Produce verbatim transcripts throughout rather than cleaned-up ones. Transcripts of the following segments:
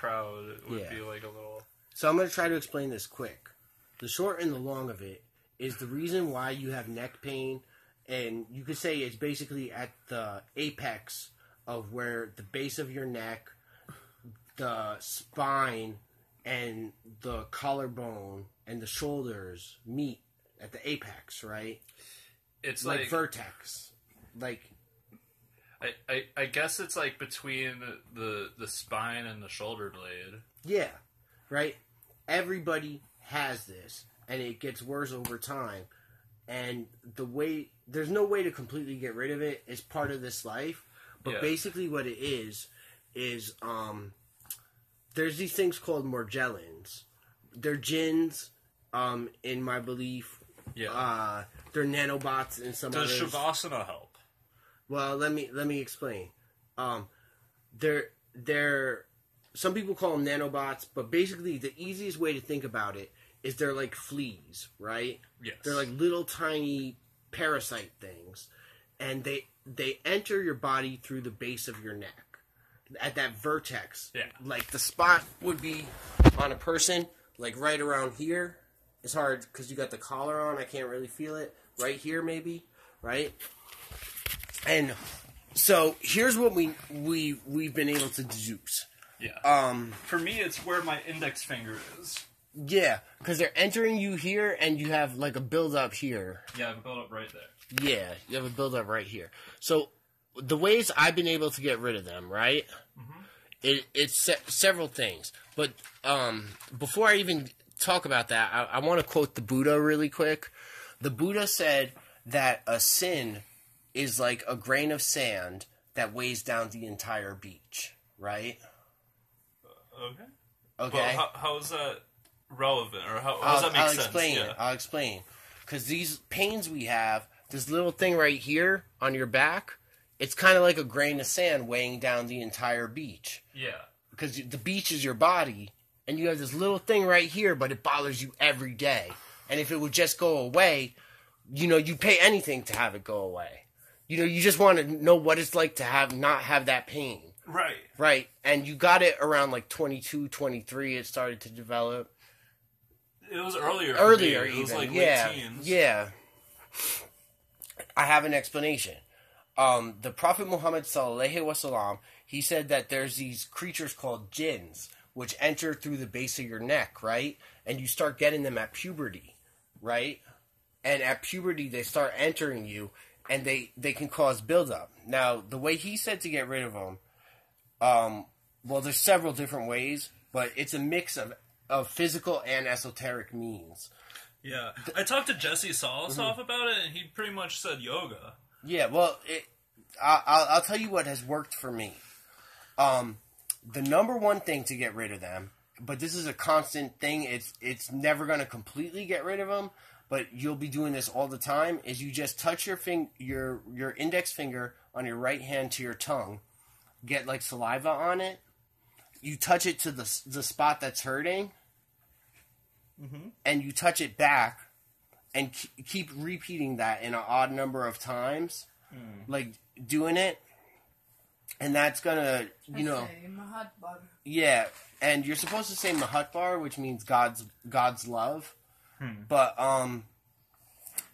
crowd would yeah. be like a little... So I'm going to try to explain this quick. The short and the long of it is the reason why you have neck pain, and you could say it's basically at the apex of where the base of your neck, the spine, and the collarbone and the shoulders meet at the apex, right? It's like, like vertex. Like I, I, I guess it's like between the the spine and the shoulder blade. Yeah, right? Everybody has this, and it gets worse over time. And the way there's no way to completely get rid of it. It's part of this life. But yeah. basically what it is is um there's these things called Morgellons. They're djinns, um, in my belief. Yeah. Uh, they're nanobots in some others. Does Shavasana help? Well, let me let me explain. Um, they're they're some people call them nanobots, but basically the easiest way to think about it is they're like fleas, right? Yes. They're like little tiny parasite things, and they they enter your body through the base of your neck. At that vertex. Yeah. Like, the spot would be on a person, like, right around here. It's hard, because you got the collar on, I can't really feel it. Right here, maybe, right? And so, here's what we, we, we've been able to deduce. Yeah. Um, For me, it's where my index finger is. Yeah, because they're entering you here, and you have, like, a build-up here. Yeah, I have a build-up right there. Yeah, you have a build-up right here. So... the ways I've been able to get rid of them, right? Mm-hmm. It, it's se- several things. But um, before I even talk about that, I, I want to quote the Buddha really quick. The Buddha said that a sin is like a grain of sand that weighs down the entire beach, right? Uh, okay. Okay. Well, how, how is that relevant? Or how, how does that make I'll sense? Explain yeah. I'll explain. Because these pains we have, this little thing right here on your back... it's kind of like a grain of sand weighing down the entire beach. Yeah. Because the beach is your body, and you have this little thing right here, but it bothers you every day. And if it would just go away, you know, you'd pay anything to have it go away. You know, you just want to know what it's like to have not have that pain. Right. Right. And you got it around like twenty-two, twenty-three, it started to develop. It was earlier. Earlier, even. It was like yeah. late teens. Yeah. I have an explanation. Um, the Prophet Muhammad Sallallahu Alaihi Wasallam, he said that there's these creatures called jinns, which enter through the base of your neck, right? And you start getting them at puberty, right? And at puberty, they start entering you, and they, they can cause buildup. Now, the way he said to get rid of them, um, well, there's several different ways, but it's a mix of, of physical and esoteric means. Yeah. I talked to Jesse Salasoff mm-hmm. about it, and he pretty much said yoga. Yeah, well, it, I, I'll, I'll tell you what has worked for me. Um, the number one thing to get rid of them, but this is a constant thing, it's it's never going to completely get rid of them, but you'll be doing this all the time, is you just touch your fing- your your index finger on your right hand to your tongue, get like saliva on it, you touch it to the, the spot that's hurting, mm-hmm. and you touch it back. And keep repeating that in an odd number of times, mm. like doing it, and that's gonna, you know, Mahatbar. Yeah. And you're supposed to say Mahatbar, which means God's God's love. Hmm. But um,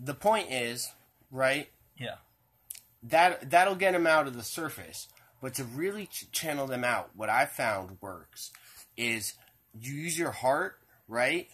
the point is, right? Yeah. That that'll get them out of the surface, but to really ch- channel them out, what I found works is you use your heart, right?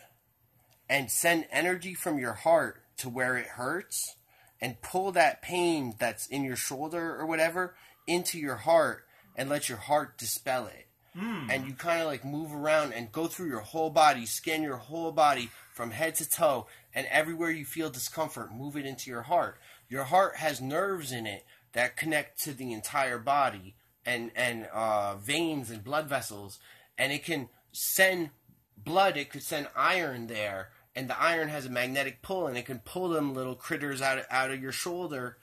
And send energy from your heart to where it hurts and pull that pain that's in your shoulder or whatever into your heart and let your heart dispel it. Mm. And you kind of like move around and go through your whole body, scan your whole body from head to toe, and everywhere you feel discomfort, move it into your heart. Your heart has nerves in it that connect to the entire body and, and uh, veins and blood vessels, and it can send blood, it could send iron there. And the iron has a magnetic pull, and it can pull them little critters out of, out of your shoulder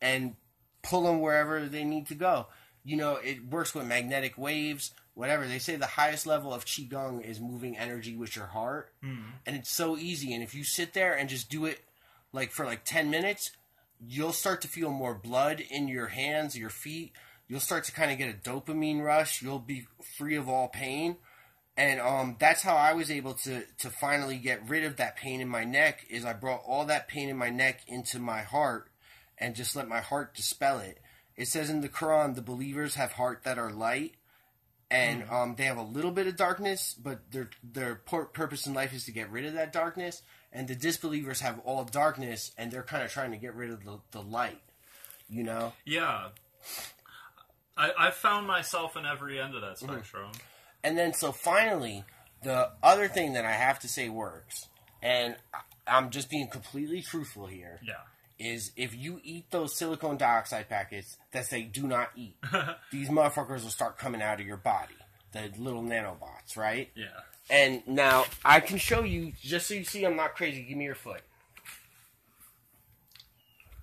and pull them wherever they need to go. You know, it works with magnetic waves, whatever. They say the highest level of Qigong is moving energy with your heart. Mm. And it's so easy. And if you sit there and just do it like for like ten minutes, you'll start to feel more blood in your hands, your feet. You'll start to kind of get a dopamine rush. You'll be free of all pain. And um, that's how I was able to, to finally get rid of that pain in my neck, is I brought all that pain in my neck into my heart and just let my heart dispel it. It says in the Quran, the believers have heart that are light, and mm. um, they have a little bit of darkness, but their their purpose in life is to get rid of that darkness. And the disbelievers have all darkness, and they're kind of trying to get rid of the, the light, you know? Yeah. I, I found myself in every end of that spectrum. Mm-hmm. And then, so finally, the other thing that I have to say works, and I'm just being completely truthful here, yeah. is if you eat those silicone dioxide packets that say do not eat, these motherfuckers will start coming out of your body, the little nanobots, right? Yeah. And now, I can show you, just so you see I'm not crazy, give me your foot.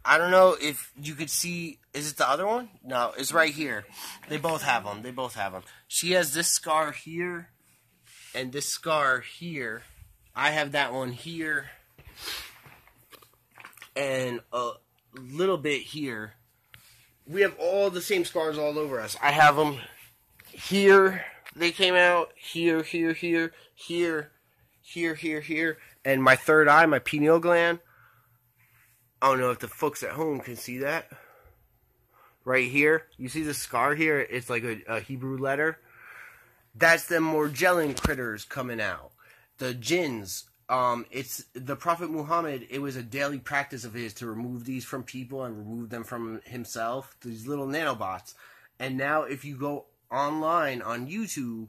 I don't know if you could see, is it the other one? No, it's right here. They both have them. They both have them. She has this scar here and this scar here. I have that one here and a little bit here. We have all the same scars all over us. I have them here. They came out here, here, here, here, here, here, here. And my third eye, my pineal gland. I don't know if the folks at home can see that. Right here. You see the scar here? It's like a, a Hebrew letter. That's the Morgellon critters coming out. The jinns. Um, it's the Prophet Muhammad, it was a daily practice of his to remove these from people and remove them from himself. These little nanobots. And now if you go online on YouTube,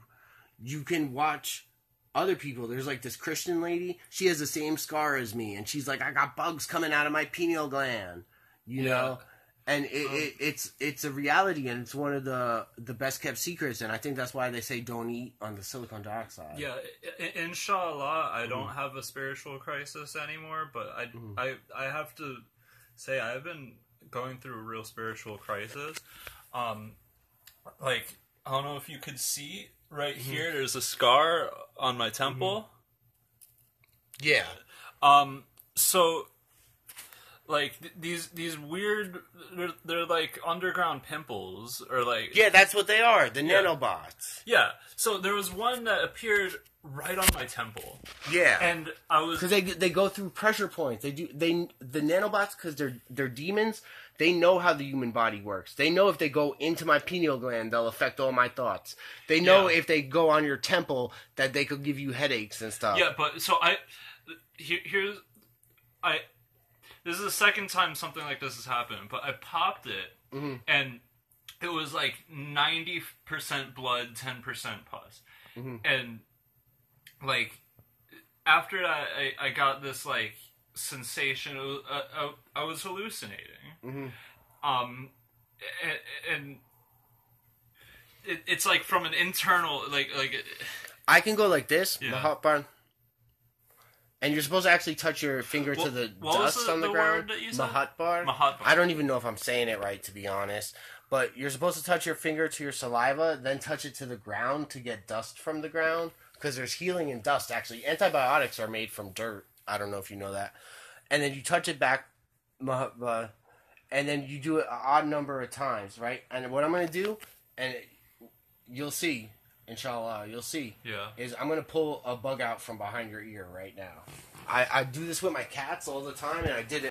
you can watch other people. There's like this Christian lady, she has the same scar as me, and she's like, I got bugs coming out of my pineal gland, you yeah. know, and it, um, it, it's it's a reality, and it's one of the the best kept secrets, and I think that's why they say don't eat on the silicone dioxide. Yeah, inshallah, I don't mm. have a spiritual crisis anymore, but I, mm. I, I have to say I've been going through a real spiritual crisis. Um, like, I don't know if you could see right here. Mm-hmm. There's a scar on my temple. Mm-hmm. Yeah. Um. So, like th these these weird, they're, they're like underground pimples or like. Yeah, that's what they are. The yeah. nanobots. Yeah. So there was one that appeared right on my temple. Yeah. And I was, because they they go through pressure points. They do they the nanobots, because they're they're demons. They know how the human body works. They know if they go into my pineal gland, they'll affect all my thoughts. They know yeah. if they go on your temple that they could give you headaches and stuff. Yeah, but so I, here, here's, I, this is the second time something like this has happened, but I popped it, mm-hmm. and it was like ninety percent blood, ten percent pus. Mm-hmm. And like, after that, I, I got this like, sensation. Uh, uh, I was hallucinating, mm-hmm. um, and, and it, it's like from an internal, like like. I can go like this, yeah. Mahatbar, and you're supposed to actually touch your finger well, to the dust the, on the, the ground. That you said? Mahatbar. Mahatbar. I don't even know if I'm saying it right, to be honest. But you're supposed to touch your finger to your saliva, then touch it to the ground to get dust from the ground, because there's healing in dust. Actually, antibiotics are made from dirt. I don't know if you know that. And then you touch it back, and then you do it an odd number of times, right? And what I'm going to do, and you'll see, inshallah, you'll see, yeah. is I'm going to pull a bug out from behind your ear right now. I, I do this with my cats all the time, and I did it.